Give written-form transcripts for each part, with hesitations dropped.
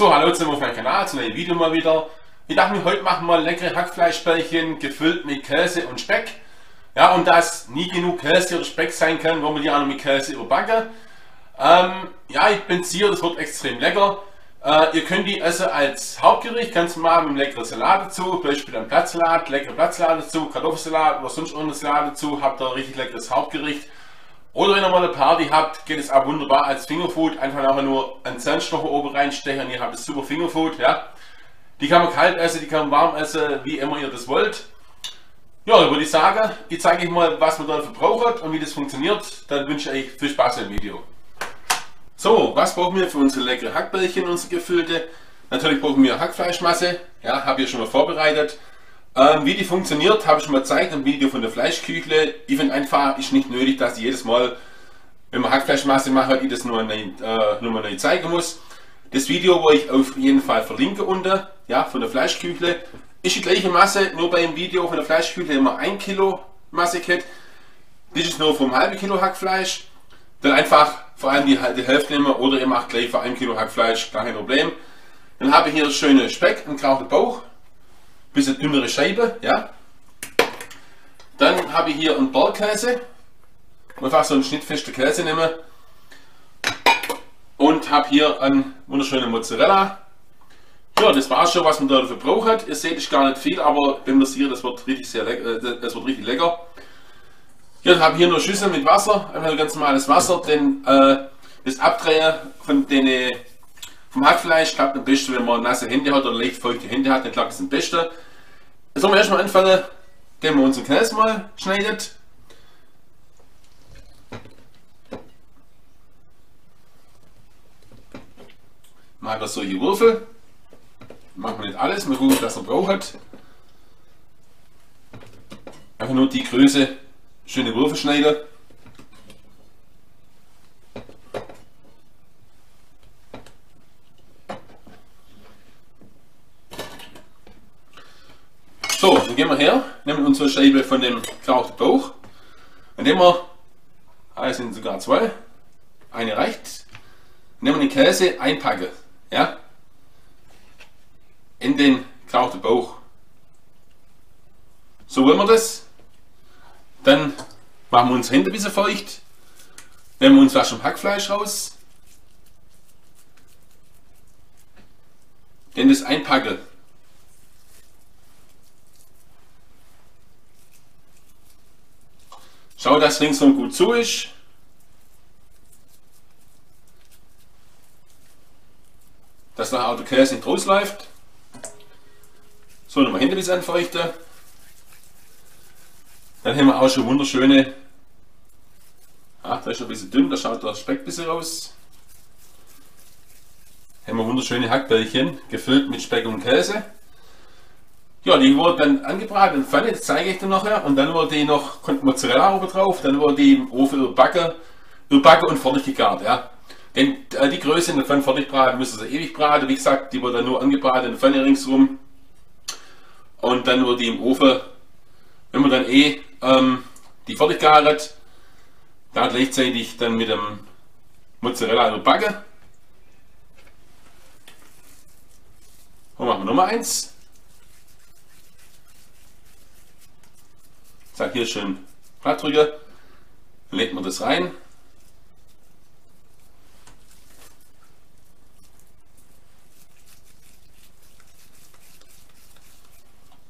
So, hallo zusammen auf meinem Kanal, zu einem Video mal wieder. Ich dachte mir, heute machen wir leckere Hackfleischbällchen gefüllt mit Käse und Speck. Ja, und da es nie genug Käse oder Speck sein kann, wollen wir die auch noch mit Käse überbacken. Ja, ich bin sicher, das wird extrem lecker. Ihr könnt die also als Hauptgericht ganz normal mit einem leckeren Salat dazu, zum Beispiel einen Blattsalat, leckeren Blattsalat dazu, Kartoffelsalat oder sonst irgendeinen Salat dazu, habt ihr ein richtig leckeres Hauptgericht. Oder wenn ihr mal eine Party habt, geht es auch wunderbar als Fingerfood. Einfach nachher nur einen Zahnstocher oben reinstechen und ihr habt das super Fingerfood. Ja. Die kann man kalt essen, die kann man warm essen, wie immer ihr das wollt. Ja, dann würde ich sagen, ich zeige euch mal, was man dann verbraucht und wie das funktioniert. Dann wünsche ich euch viel Spaß im Video. So, was brauchen wir für unsere leckeren Hackbällchen, unsere gefüllte? Natürlich brauchen wir Hackfleischmasse. Ja, habe ich schon mal vorbereitet. Wie die funktioniert, habe ich schon mal gezeigt im Video von der Fleischküchle. Ich finde einfach, ist nicht nötig, dass ich jedes Mal, wenn man Hackfleischmasse mache, ich das nur mal neu zeigen muss. Das Video, wo ich auf jeden Fall verlinke unten, ja, von der Fleischküchle, ist die gleiche Masse, nur beim Video von der Fleischküchle immer 1 Kilo Masse gehabt. Das ist nur vom halben Kilo Hackfleisch. Dann einfach vor allem die Hälfte nehmen oder ihr macht gleich für 1 Kilo Hackfleisch, gar kein Problem. Dann habe ich hier schöne Speck, einen gerauchten Bauch. Bisschen dünnere Scheibe, ja. Dann habe ich hier einen Bergkäse, einfach so einen schnittfesten Käse nehmen und habe hier einen wunderschönen Mozzarella. Ja, das war schon, was man dafür braucht. Ihr seht, ist gar nicht viel, aber wenn man es hier, das wird richtig sehr lecker. Das wird richtig lecker. Ja, dann habe ich hier nur Schüssel mit Wasser, einfach ganz normales Wasser, denn das Abdrehen vom Hackfleisch klappt am besten, wenn man nasse Hände hat oder leicht feuchte Hände hat, dann klappt es am besten. Jetzt sollen wir erstmal anfangen, indem wir unseren Käse mal schneidet. Machen wir solche Würfel. Machen wir nicht alles, wir gucken, was er braucht. Einfach nur die Größe, schöne Würfel schneiden. So, dann gehen wir her, nehmen unsere Scheibe von dem gerauchten Bauch und nehmen wir, es sind sogar zwei, eine reicht, nehmen wir den Käse, einpacken, ja, in den gerauchten Bauch. So wollen wir das, dann machen wir uns Hände ein bisschen feucht, nehmen wir uns was vom Hackfleisch raus, denn das einpacken. Schau, dass ringsum gut zu ist. Dass nachher auch der Käse nicht rausläuft. So, nochmal hinter das anfeuchten. Dann haben wir auch schon wunderschöne. Ach, da ist ein bisschen dünn, da schaut der Speck ein bisschen raus. Haben wir wunderschöne Hackbällchen, gefüllt mit Speck und Käse. Ja, die wurde dann angebraten in der Pfanne, das zeige ich dir nachher. Und dann wurde die noch, kommt Mozzarella oben drauf, dann wurde die im Ofen überbacken und fertig gegart. Ja. Denn die Größe in der Pfanne fertig braten, müssen sie ewig braten. Wie gesagt, die wurde dann nur angebraten in der Pfanne ringsrum. Und dann wurde die im Ofen, wenn man dann die fertig gart, dann gleichzeitig dann mit dem Mozzarella überbacken. Und machen wir nochmal eins. Hier schön platt drücken, dann legt man das rein.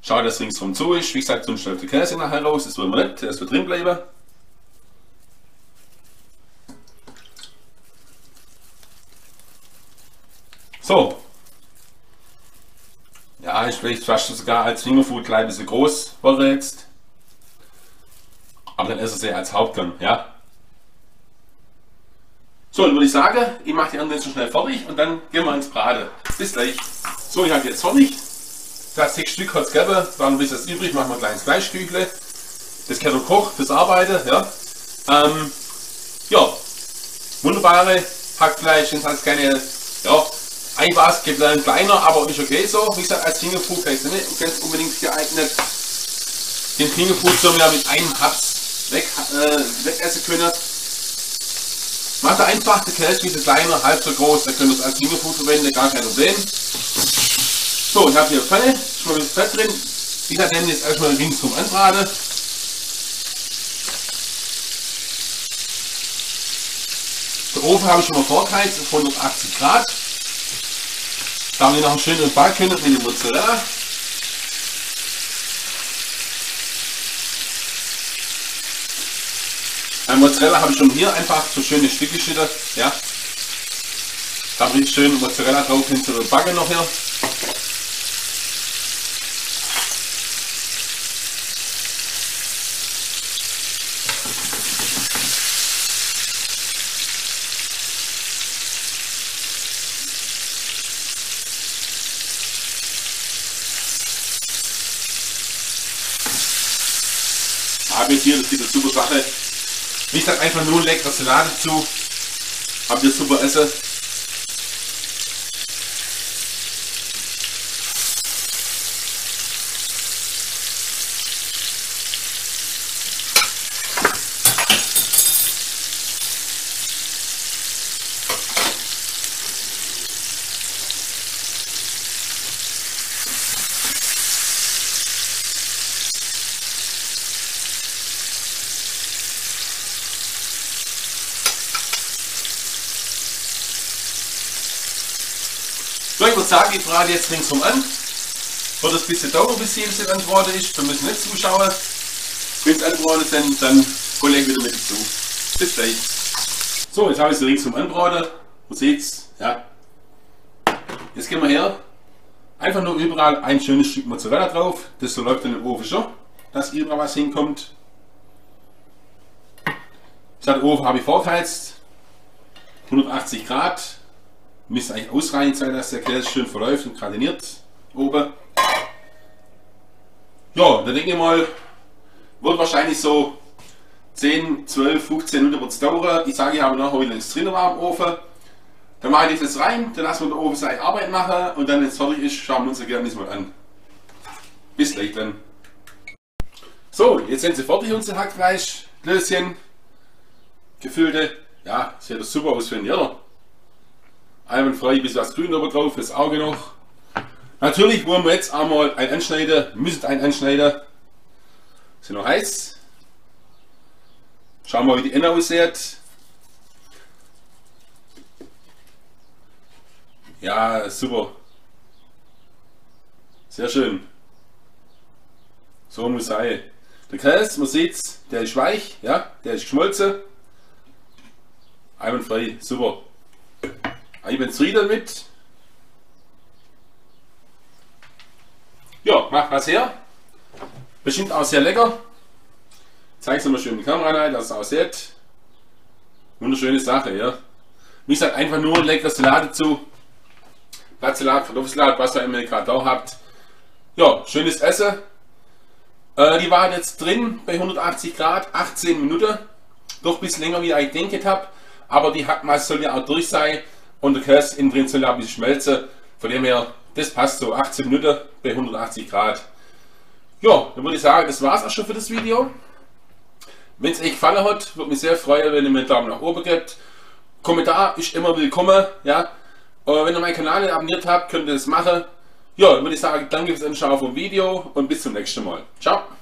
Schau, dass ringsrum zu ist. Wie gesagt, sonst läuft der Käse nachher raus. Das wollen wir nicht, das wird drin bleiben. So. Ja, ich will fast sogar als Fingerfood klein bisschen groß war jetzt. Aber dann essen sie als Hauptgang, ja. So, dann würde ich sagen, ich mache die anderen jetzt so schnell fertig und dann gehen wir ins Braten. Bis gleich. So, ich habe jetzt fertig. Das 6 Stück hat es gegeben, dann ein bisschen was übrig, machen wir ein kleines Fleischküchle. Das kann man kochen, fürs Arbeiten, ja. Ja, wunderbare Hackfleisch, das heißt keine, ja, eigentlich war es geplant kleiner, aber ist okay so. Wie gesagt, als Fingerfood ist es nicht ganz unbedingt geeignet. Den Fingerfood sollen wir mit einem Haps wegessen können. Man hat einfach das Kälte wie kleiner, halb so groß. Da könnt ihr es als Fingerfood verwenden, gar kein Problem. So, ich habe hier eine Pfanne, ist schon ein bisschen Fett drin. Die hat nämlich jetzt erstmal ringsum anbraten. Den Ofen habe ich schon mal vorgeheizt auf 180 Grad. Da haben wir noch einen schönen Backen mit dem Mozzarella. Ein Mozzarella habe ich schon hier einfach so schöne Stücke geschnittert. Ja. Da habe ich schön Mozzarella drauf hin zu Backen noch hier. Habe ich hier, das ist eine super Sache. Wie gesagt, einfach nur leckere Salat dazu. Habt ihr super Essen. So, ich würde sagen, ich brate jetzt ringsum an. Wird es ein bisschen dauern, bis sie jetzt antwortet ist. Wir müssen nicht zuschauen. Wenn es antwortet sind, dann kollegen wieder mit dazu. Bis gleich. So, jetzt habe ich sie ringsum anbraten. Man sieht's, ja. Jetzt gehen wir her. Einfach nur überall ein schönes Stück Mozzarella drauf. Das so läuft in den Ofen schon, dass überall was hinkommt. Den Ofen habe ich vorgeheizt. 180 Grad. Müsste eigentlich ausreichend sein, dass der Käse schön verläuft und gratiniert oben. Ja, da denke ich mal, wird wahrscheinlich so 10, 12, 15 Minuten wird es dauern. Ich sage, ich habe nachher wieder das drin war im Ofen. Dann mache ich das rein, dann lassen wir den Ofen seine Arbeit machen und dann, wenn es fertig ist, schauen wir uns das Ergebnis mal an. Bis gleich dann. So, jetzt sind sie fertig, unser Hackfleisch, Klößchen, gefüllte. Ja, sieht das super aus, finde ich, oder? Einwandfrei, ein bisschen was Grün oben drauf, das Auge noch. Natürlich wollen wir jetzt einmal einen anschneiden, müssen einen anschneiden. Sind noch heiß. Schauen wir mal, wie die Ende aussieht. Ja, super. Sehr schön. So muss sein. Der Käse, man sieht, der ist weich, ja, der ist geschmolzen. Einwandfrei, super. Ich bin zufrieden damit. Ja, macht was her. Bestimmt auch sehr lecker. Zeig's nochmal schön in die Kamera rein, dass es aussieht. Wunderschöne Sache, ja. Wie gesagt, einfach nur lecker Salat dazu. Blattsalat, Kartoffelsalat, was ihr immer gerade da habt. Ja, schönes Essen. Die waren jetzt drin bei 180 Grad, 18 Minuten. Doch ein bisschen länger, wie ich eigentlich gedacht habe. Aber die Hackmasse soll ja auch durch sein. Und der Käse innen drin soll ja ein bisschen schmelzen. Von dem her, das passt so. 18 Minuten bei 180 Grad. Ja, dann würde ich sagen, das war es auch schon für das Video. Wenn es euch gefallen hat, würde mich sehr freuen, wenn ihr mir einen Daumen nach oben gebt. Kommentar ist immer willkommen. Ja. Und wenn ihr meinen Kanal nicht abonniert habt, könnt ihr das machen. Ja, dann würde ich sagen, danke fürs Anschauen vom Video und bis zum nächsten Mal. Ciao.